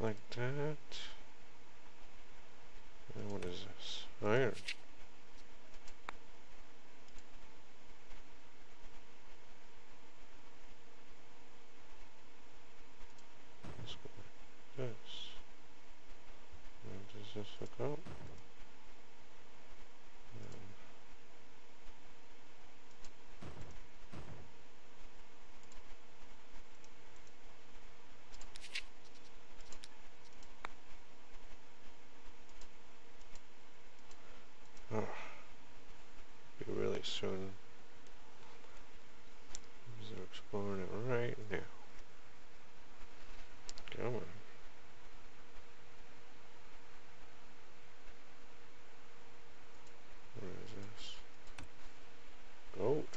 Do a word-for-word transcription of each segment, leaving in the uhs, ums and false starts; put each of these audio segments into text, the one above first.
like that. And what is this? Iron. Let's go like this. Where does this look out? Soon, they're exploring it right now. Come on. What is this? Gold.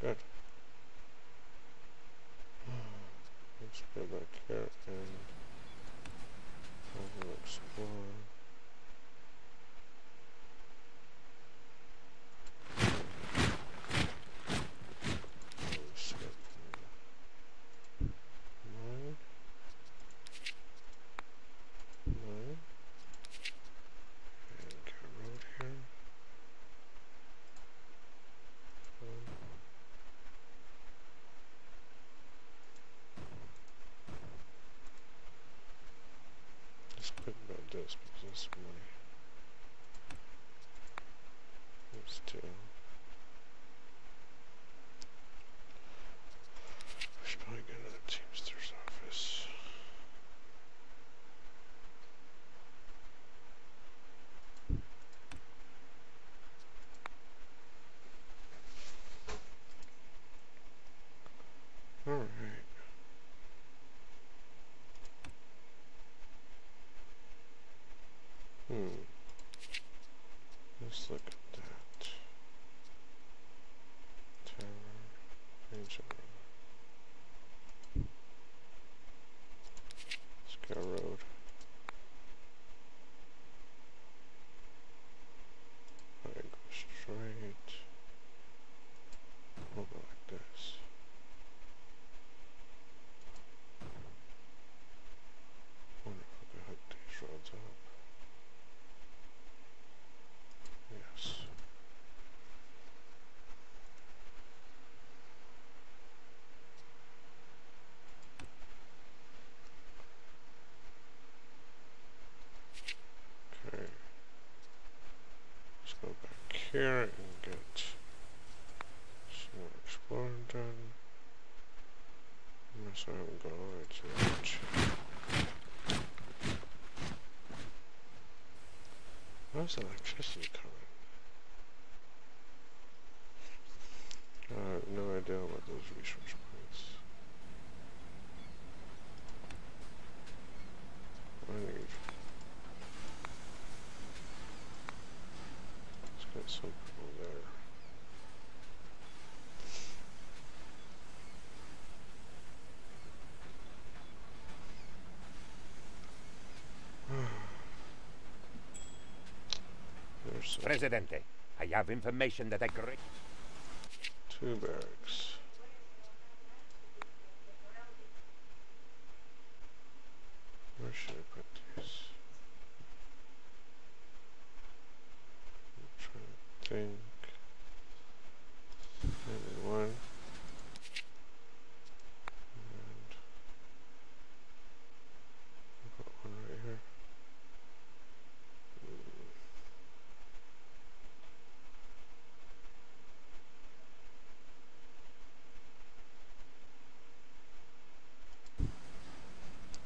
Good. Let's go back here and explore. This because this money is two. We should probably get another Teamster's office. All right. Hmm. Let's look at that. Terror. Ancient. Scar Road. I go straight. We'll go like this. Wonder if I can hook these roads up. Here and get some more exploring done. Unless I haven't gone all right too much. Where's the electricity coming? I have no idea about those resource points. I need. Got some people there. Presidente, I have information that I correct. Two barracks. Where should I put these? Think maybe one and I've got one right here.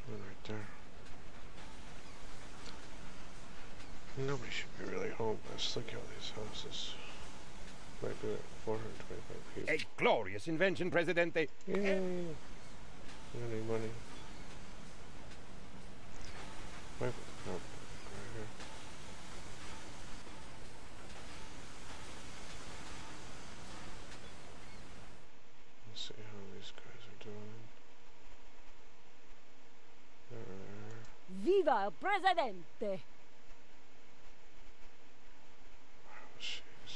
One right there. Nobody should be really home. Let's look at these houses. Might be like four hundred twenty-five people. A glorious invention, Presidente! Yay! Money, money. Might put the power right here. Let's see how these guys are doing. There. Viva el Presidente! Jeez.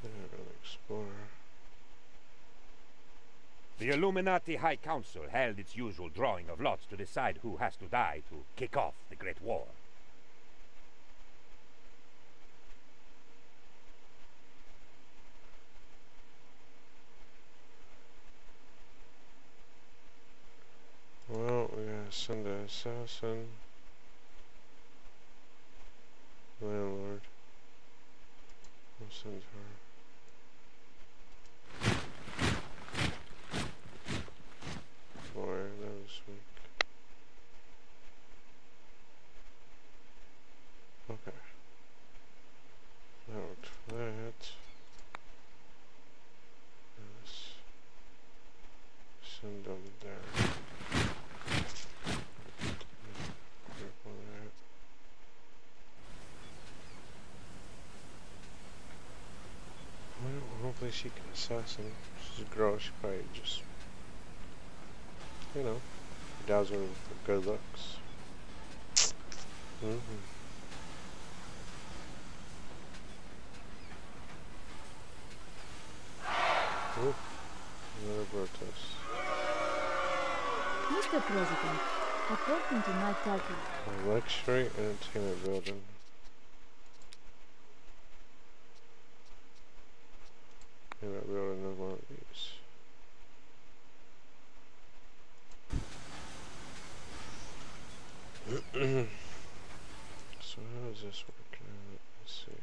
I didn't really explore. The Illuminati High Council held its usual drawing of lots to decide who has to die to kick off the Great War. Well, we're gonna send the assassin. Landlord. We'll send her. She can assassinate. She's a girl, she probably just, you know, dazzle her with her good looks. Mm-hmm. Oop, another protest. Mister President, according to my title, a luxury entertainment building. Maybe I'll build another one of these. So how does this work now? Let's see.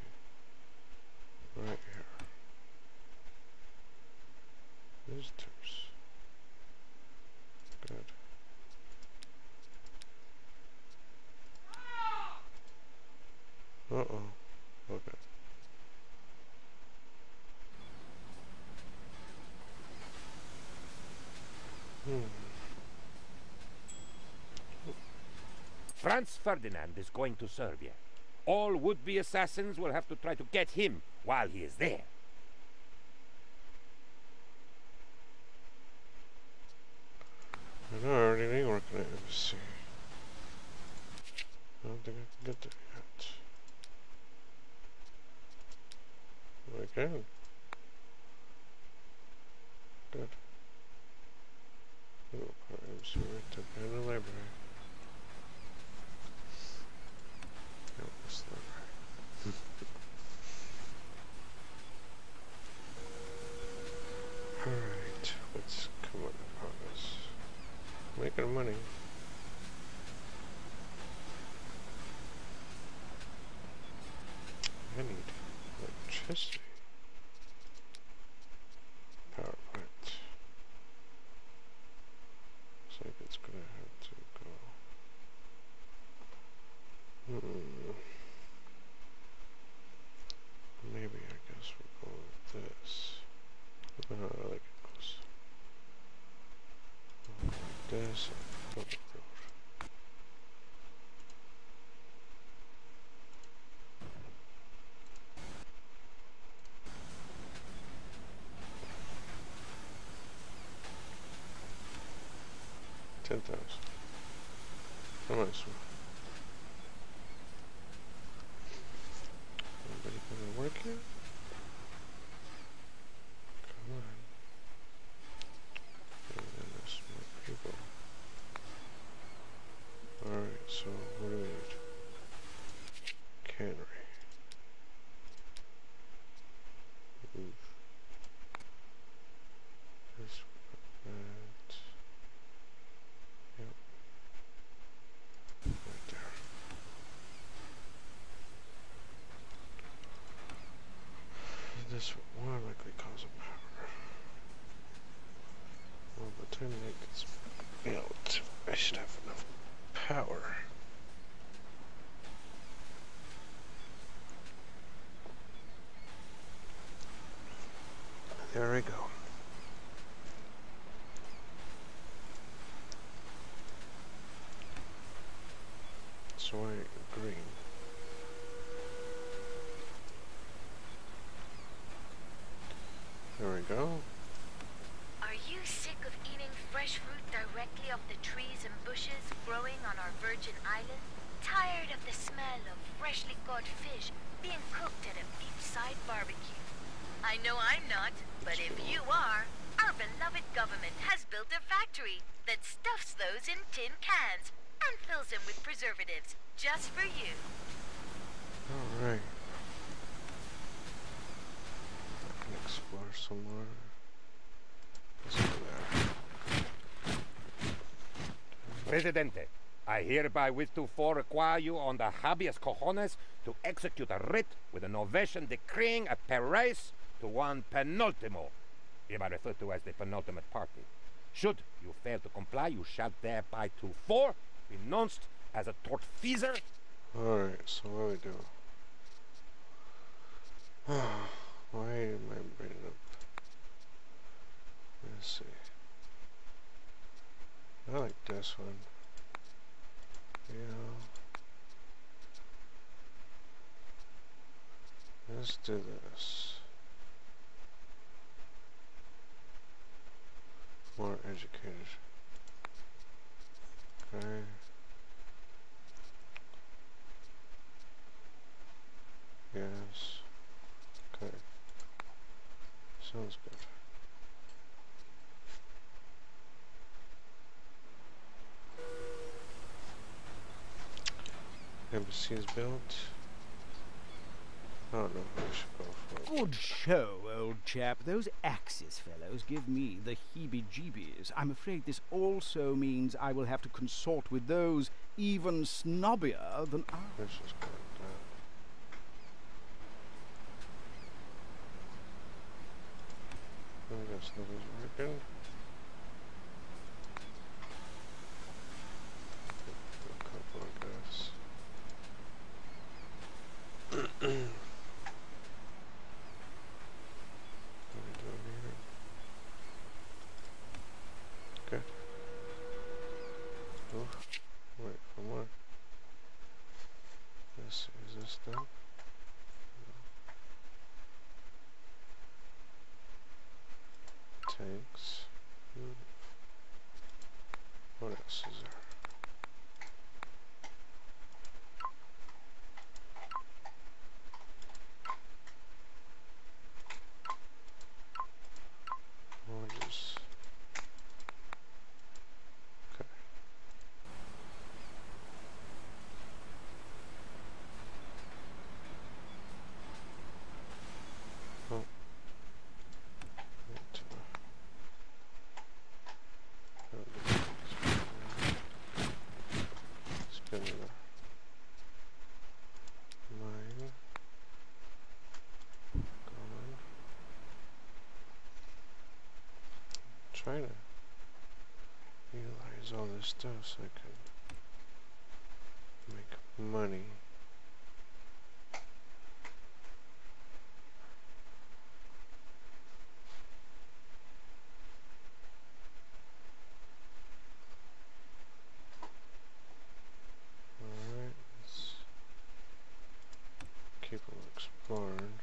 Right here. Visitors. Good. Uh-oh. Okay. Franz Ferdinand is going to Serbia. All would-be assassins will have to try to get him while he is there. I know I already need work on it. Let's see. I don't think I can get there yet. I can. Good. Oh, I'm sorry, I took it in the library. No, it's not right. Alright, let's come on upon this. Make our money. I need electricity. Power plant. Looks like it's gonna have to go. Hmm. Maybe I guess we'll go with this. Uh, I like it close. We'll go with this and public road. Ten thousand. How much? Work here? Come on. And then there's more people. Alright, so what do we need? Cannery. Oof. This one, that. Yep. Right there. This will more likely cause a power. Well, by the time they get this built, I should have enough power. There we go. So I agree. There we go. Are you sick of eating fresh fruit directly off the trees and bushes growing on our Virgin Island? Tired of the smell of freshly caught fish being cooked at a beachside barbecue? I know I'm not, but if you are, Our beloved government has built a factory that stuffs those in tin cans and fills them with preservatives just for you. All right. I can explore some more. Let's go there. Presidente, I hereby wish to require you on the habeas cojones to execute a writ with an ovation decreeing a Perez to one penultimo, hereby referred to as the penultimate party. Should you fail to comply, you shall thereby to four be denounced as a tortfeasor. Alright, so what do we do? Why am I bringing it up? Let's see. I like this one. Yeah. Let's do this. More educated. Okay. Yes. Okay. Sounds good. Embassy is built. I don't know where I should go for it. Good show, old chap. Those Axis fellows give me the heebie-jeebies. I'm afraid this also means I will have to consort with those even snobbier than I. This is good. I guess nothing's working. Trying to utilize all this stuff so I can make money. All right, let's keep on exploring.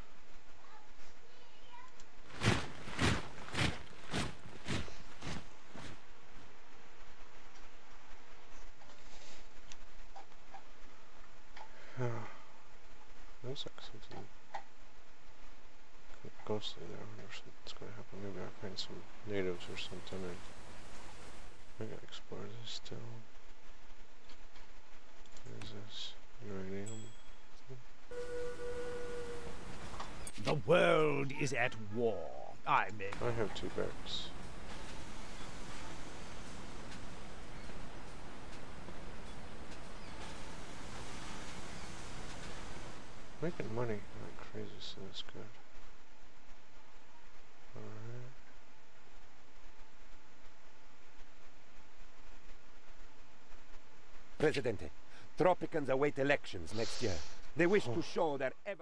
Looks like something ghostly there. I wonder if something's gonna happen. Maybe I'll find some natives or something. I, I gotta explore this still. What is this? Uranium. The world is at war. I mean, I have two bags. Making money like crazy, so that's good. Alright. Presidente, Tropicans await elections next year. They wish oh. to show their ever-